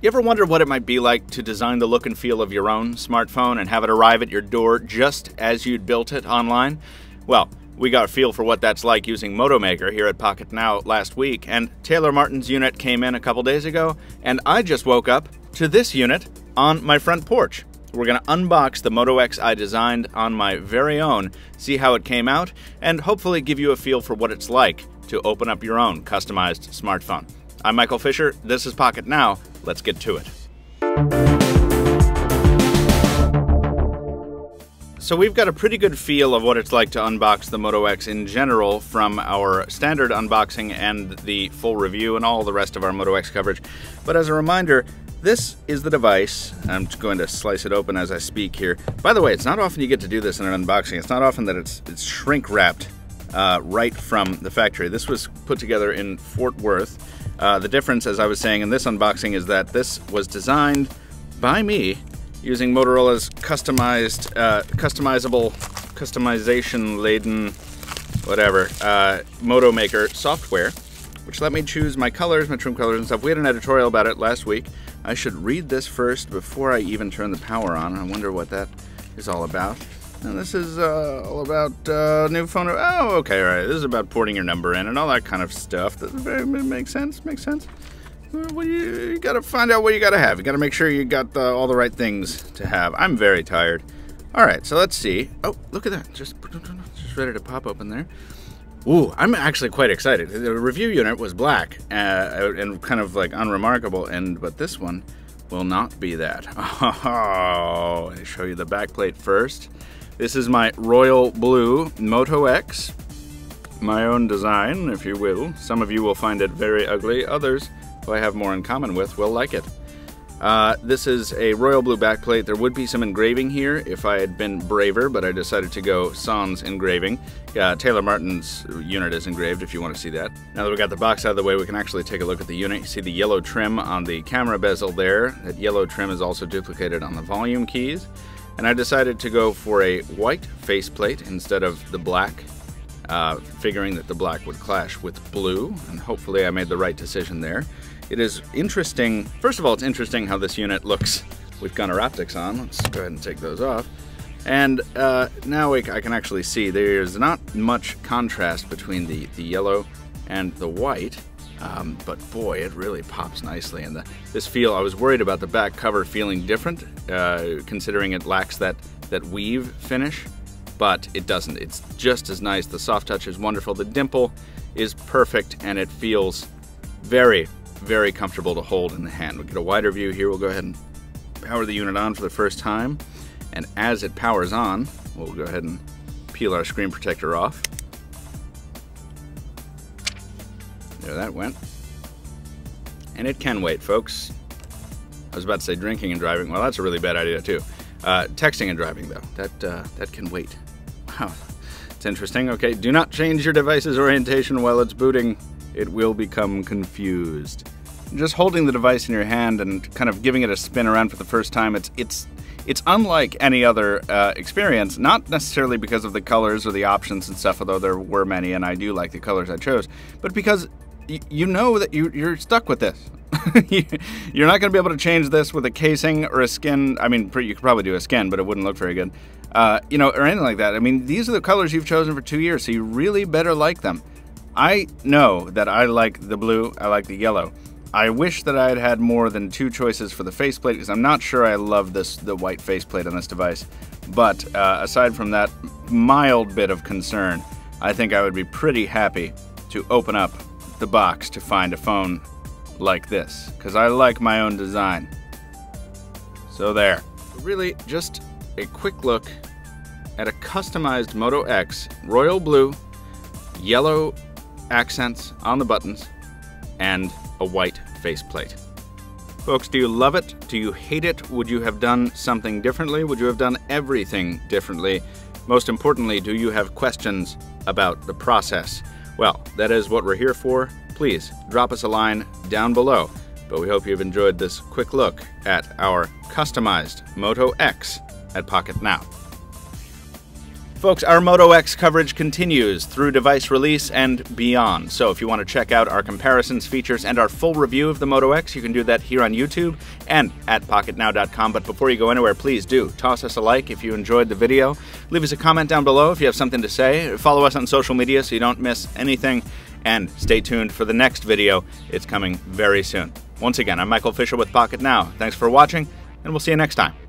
You ever wonder what it might be like to design the look and feel of your own smartphone and have it arrive at your door just as you'd built it online? Well, we got a feel for what that's like using Moto Maker here at Pocketnow last week, and Taylor Martin's unit came in a couple days ago, and I just woke up to this unit on my front porch. We're going to unbox the Moto X I designed on my very own, see how it came out, and hopefully give you a feel for what it's like to open up your own customized smartphone. I'm Michael Fisher, this is Pocketnow. Let's get to it. So we've got a pretty good feel of what it's like to unbox the Moto X in general from our standard unboxing and the full review and all the rest of our Moto X coverage. But as a reminder, this is the device. I'm going to slice it open as I speak here. By the way, it's not often you get to do this in an unboxing. It's not often that it's shrink wrapped right from the factory. This was put together in Fort Worth. The difference, as I was saying in this unboxing, is that this was designed by me using Motorola's customization-laden, whatever, Moto Maker software, which let me choose my colors, my trim colors and stuff. We had an editorial about it last week. I should read this first before I even turn the power on. I wonder what that is all about. And this is all about new phone. Oh, okay, all right. This is about porting your number in and all that kind of stuff. That makes sense. Makes sense. Well, you got to find out what you got to have. You got to make sure you got all the right things to have. I'm very tired. All right, so let's see. Oh, look at that. Just ready to pop open there. Ooh, I'm actually quite excited. The review unit was black and kind of like unremarkable, but this one will not be that. Oh, I'll show you the back plate first. This is my royal blue Moto X, my own design, if you will. Some of you will find it very ugly. Others, who I have more in common with, will like it. This is a royal blue backplate. There would be some engraving here if I had been braver, but I decided to go sans engraving. Taylor Martin's unit is engraved if you want to see that. Now that we got the box out of the way, we can actually take a look at the unit. You see the yellow trim on the camera bezel there. That yellow trim is also duplicated on the volume keys. And I decided to go for a white faceplate instead of the black, figuring that the black would clash with blue, and hopefully I made the right decision there. It is interesting. First of all, it's interesting how this unit looks with gunner optics on. Let's go ahead and take those off. And now I can actually see there's not much contrast between the yellow and the white, but boy, it really pops nicely. And this feel, I was worried about the back cover feeling different, considering it lacks that weave finish, but it doesn't. It's just as nice. The soft touch is wonderful. The dimple is perfect, and it feels very, very comfortable to hold in the hand. We'll get a wider view here. We'll go ahead and power the unit on for the first time. And as it powers on, we'll go ahead and peel our screen protector off. There that went. And it can wait, folks. I was about to say drinking and driving. Well, that's a really bad idea too. Texting and driving though, that can wait. Wow, it's interesting. Okay, do not change your device's orientation while it's booting. It will become confused. Just holding the device in your hand and kind of giving it a spin around for the first time, it's unlike any other experience, not necessarily because of the colors or the options and stuff, although there were many and I do like the colors I chose, but because you know that you're stuck with this. You're not going to be able to change this with a casing or a skin. I mean, you could probably do a skin, but it wouldn't look very good, or anything like that. I mean, these are the colors you've chosen for 2 years, so you really better like them. I know that I like the blue, I like the yellow. I wish that I had had more than two choices for the faceplate, because I'm not sure I love the white faceplate on this device. But aside from that mild bit of concern, I think I would be pretty happy to open up the box to find a phone like this, because I like my own design. So there. Really, just a quick look at a customized Moto X, royal blue, yellow accents on the buttons, and a white faceplate. Folks, do you love it? Do you hate it? Would you have done something differently? Would you have done everything differently? Most importantly, do you have questions about the process? Well, that is what we're here for. Please drop us a line down below. But we hope you've enjoyed this quick look at our customized Moto X at Pocketnow. Folks, our Moto X coverage continues through device release and beyond. So if you want to check out our comparisons, features, and our full review of the Moto X, you can do that here on YouTube and at pocketnow.com. But before you go anywhere, please do toss us a like if you enjoyed the video. Leave us a comment down below if you have something to say. Follow us on social media so you don't miss anything. And stay tuned for the next video. It's coming very soon. Once again, I'm Michael Fisher with Pocketnow. Thanks for watching, and we'll see you next time.